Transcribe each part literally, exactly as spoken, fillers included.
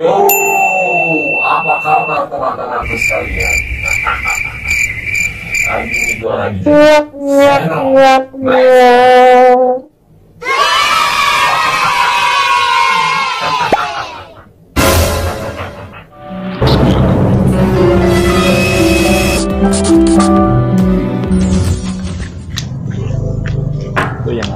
Oh, apa kabar teman-teman sekalian? Lagi itu lagi.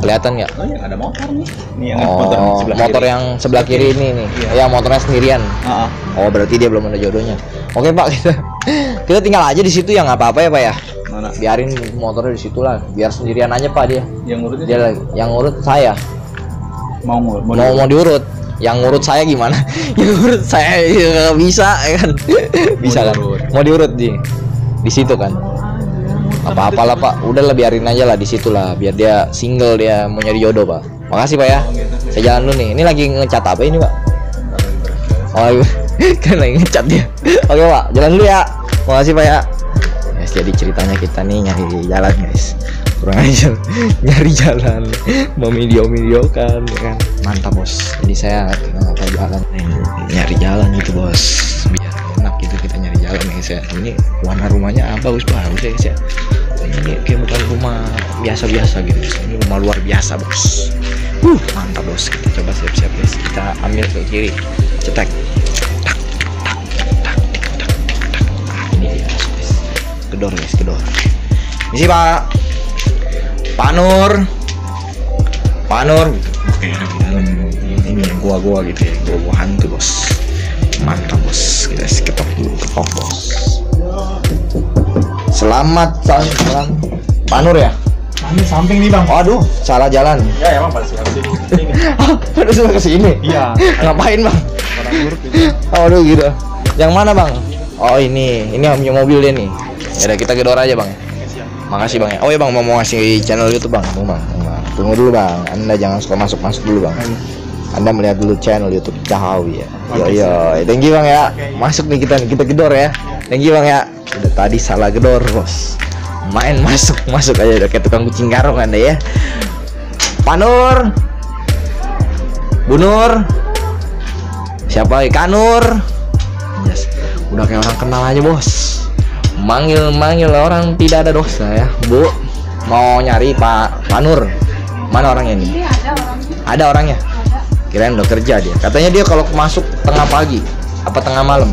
Kelihatan nggak? Oh, ada motor nih. Nih yang oh, motor, sebelah motor yang sebelah kiri ini nih. Iya. Ya motornya sendirian. Uh-huh. Oh berarti dia belum ada jodohnya. Oke Pak, kita kita tinggal aja di situ ya, nggak apa-apa ya Pak ya. Mana? Biarin motornya di situ lah, biar sendirian aja Pak dia. Yang ngurut dia lagi. Yang ngurut saya. Mau ngurut? Mau, mau, mau diurut. Yang ngurut saya gimana? Yang ngurut saya nggak bisa kan? Bisa kan? Mau diurut di di situ kan? Apa-apalah Pak, udahlah biarin aja lah di situ lah, biar dia single, dia mau nyari jodoh Pak. Makasih Pak ya, saya jalan dulu nih. Ini lagi ngecat apa ini Pak? Oh kan lagi ngecat dia. Oke Pak, jalan dulu ya. Makasih Pak ya. Guys, jadi ceritanya kita nih nyari jalan guys, kurang aja nyari jalan, memideo-midiokan ya kan. Mantap Bos, jadi saya perjalanan nyari jalan gitu Bos, biar enak gitu kita nyari jalan guys ya. Ini warna rumahnya apa Gus Pak? Bagus ya guys ya. Ini kayak bukan rumah biasa-biasa gitu, ini rumah luar biasa Bos. Uh, mantap Bos. Kita coba siap-siap guys, kita ambil ke kiri, cetek. Tak, tak, tak, tak, tak. Ah, ini dia guys, kedor guys, kedor. Misi Pak, Pak Nur, Pak Nur. Oke, ini gua-gua gitu ya, gua-gua hantu Bos. Mantap Bos, kita ketok dulu, ketok Bos. Selamat jalan, Pak Nur ya? Ini samping nih Bang. Aduh, salah jalan. Ya emang pada sebelah sini. Pada sebelah sini. Iya. Ngapain Bang? Aduh gitu. Yang mana Bang? Oh ini, ini mobil dia nih. Yaudah kita gedor aja Bang. Makasih Bang ya. Oh ya Bang, mau mau ngasih channel YouTube Bang. Mau Bang. Tunggu dulu Bang. Anda jangan suka masuk-masuk dulu Bang. Anda melihat dulu channel YouTube Cahawi ya. Yo yo, thank you Bang ya. Masuk nih kita nih, kita gedor ya. Thank you Bang ya. Udah tadi salah gedor Bos, main masuk masuk aja udah kayak tukang kucing garong Anda ya. Pak Nur, Bu Nur, siapa Kak Nur, yes. Udah kayak orang kenal aja Bos, manggil manggil orang tidak ada dosa ya. Bu mau nyari Pak Pak Nur, mana orangnya ini? Ada orangnya, kirain udah kerja dia. Katanya dia kalau masuk tengah pagi apa tengah malam.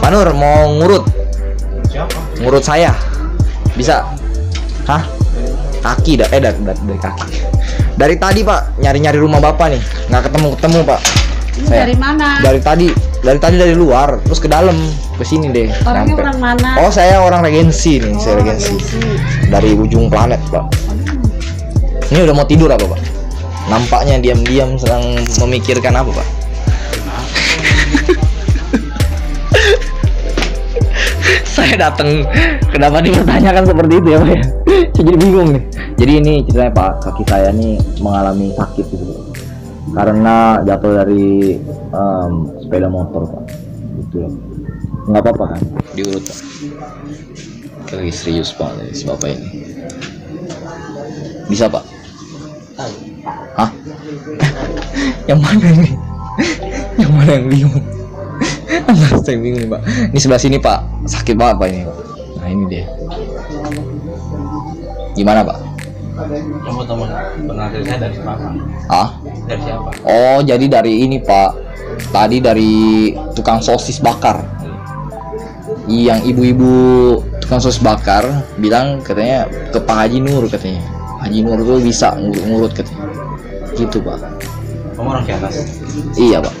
Pak Nur mau ngurut. Ngurut saya. Bisa. Hah? Kaki dah. Eh, dari, dari kaki. Dari tadi, Pak, nyari-nyari rumah Bapak nih. Nggak ketemu-ketemu, Pak. Saya. Dari mana? Dari tadi, dari tadi dari luar, terus ke dalam, ke sini deh. Orangnya orang mana? Oh, saya orang Regensi nih, oh, saya Regensi. Regensi. Dari ujung planet, Pak. Ini udah mau tidur apa, Pak? Nampaknya diam-diam sedang memikirkan apa, Pak? Saya datang, kenapa dipertanyakan seperti itu ya Pak ya? Saya jadi bingung nih. Jadi ini ceritanya Pak, kaki saya nih mengalami sakit gitu karena jatuh dari um, sepeda motor Pak. Betul. Nggak apa-apa kan? Diurut Pak. Lagi serius Pak, si Bapak ini. Bisa Pak? Hah? Yang mana ini? Yang mana yang bingung? Saya bingung Pak. Ini sebelah sini Pak, sakit banget Pak ini. Nah ini dia. Gimana Pak? Teman-teman pernah cerita dari siapa? Ah? Dari siapa? Oh jadi dari ini Pak. Tadi dari tukang sosis bakar. Yang ibu-ibu tukang sosis bakar bilang katanya ke Pak Haji Nur katanya. Haji Nur tuh bisa ngurut-ngurut katanya. Gitu Pak. Kamu orang ke atas? Iya Pak.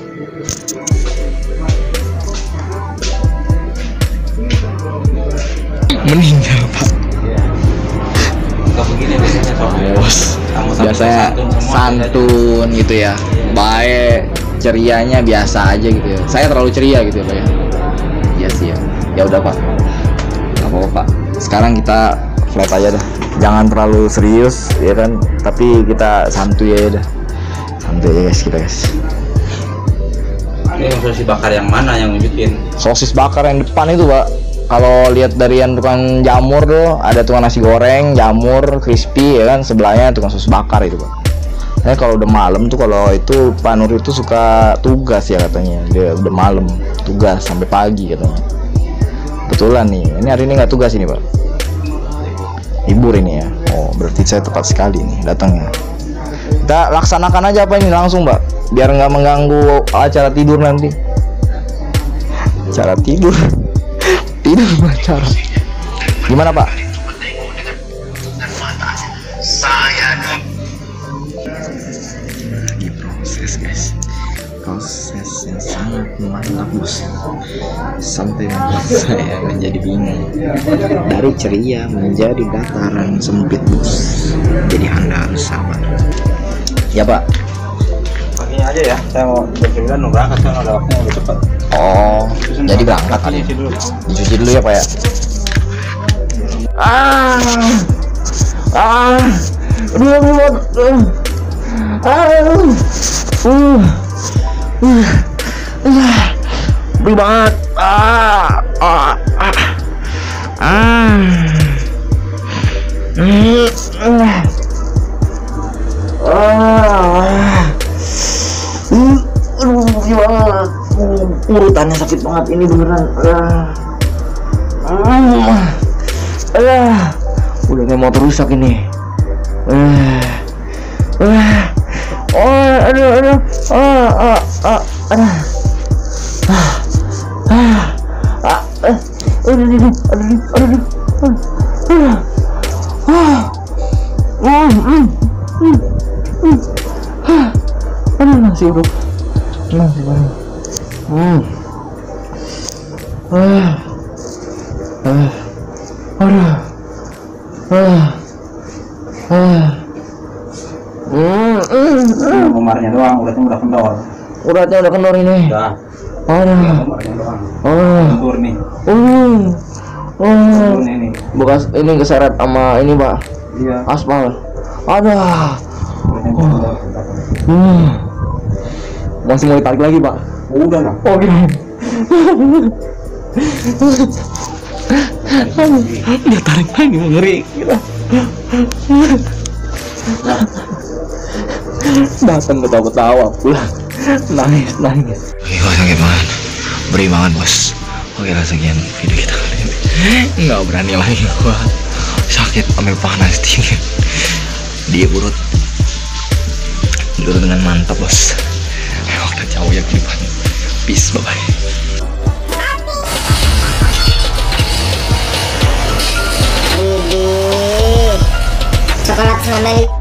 Meninggal Pak. Nggak begini biasanya Bos. Biasanya santun gitu ya, baik, cerianya biasa aja gitu ya. Saya terlalu ceria gitu ya Pak ya. Iya sih ya. Ya udah Pak, nggak apa-apa Pak. Sekarang kita flat aja dah. Jangan terlalu serius ya kan. Tapi kita santuy aja dah. Santuy aja guys kita guys. Ini sosis bakar yang mana yang nunjukin? Sosis bakar yang depan itu Pak. Kalau lihat dari yang tukang jamur tuh, ada tukang nasi goreng, jamur, crispy ya kan, sebelahnya tukang sosis bakar itu Pak. saya kalau udah malam tuh, kalau itu Pak Nur itu suka tugas ya katanya, dia udah malam tugas sampai pagi katanya. Kebetulan nih, ini hari ini nggak tugas ini Pak, libur ini ya. Oh berarti saya tepat sekali nih datangnya. Kita laksanakan aja apa ini langsung Pak, biar nggak mengganggu acara tidur nanti. Acara tidur, tidur acara. Gimana Pak? Lagi proses guys, proses yang sangat mantap bos, sampai saya menjadi bingung, dari ceria menjadi dataran sempit bos. Jadi Anda harus sabar. Ya Pak, paginya aja ya, saya mau bercerita nunggu kan ada waktunya lebih cepat. Oh, cuci jadi berangkat kali. Cuci dulu. Cuci dulu ya Pak ya. Ah, ah, dua bulan. Aduh, uh, uh, uh, beri banget. Ah, ah, ah, ah, uh, uh, ah, aduh, beri banget. Urutannya sakit banget ini beneran. Ah, ah, ah, udah kayak motor rusak ini. Ah, ah. Oh, aduh, aduh, oh, oh, oh, aduh, ah, ah, ah, eh, aduh, aduh, aduh, aduh, aduh, ah, ah, aduh, masih bro, masih banyak, hmm, ah, ah, aduh, ah, ah. Komarnya doang, uratnya udah kendor. Uratnya udah kendor ini. Udah. Aduh. Komarnya doang. Oh. Kendur nih. Uh. Oh. Ini. Bekas ini keseret sama ini Pak. Iya. Aspal. Aduh. Uh. Masih mau ditarik lagi Pak? Udah lah. Oh gini. Dia tarik lagi, ngeri. Datang ketawa-ketawa pulang, nangis-nangis. Oke, kalau sakit banget, beri banget bos. Oke lah, sekian video kita kali ini. Nggak berani lagi gua, sakit ambil panas dingin. Diurut, diurut dengan mantap bos. Waktu jauh ya kelipan. Peace, bye-bye. Sekolah kembali.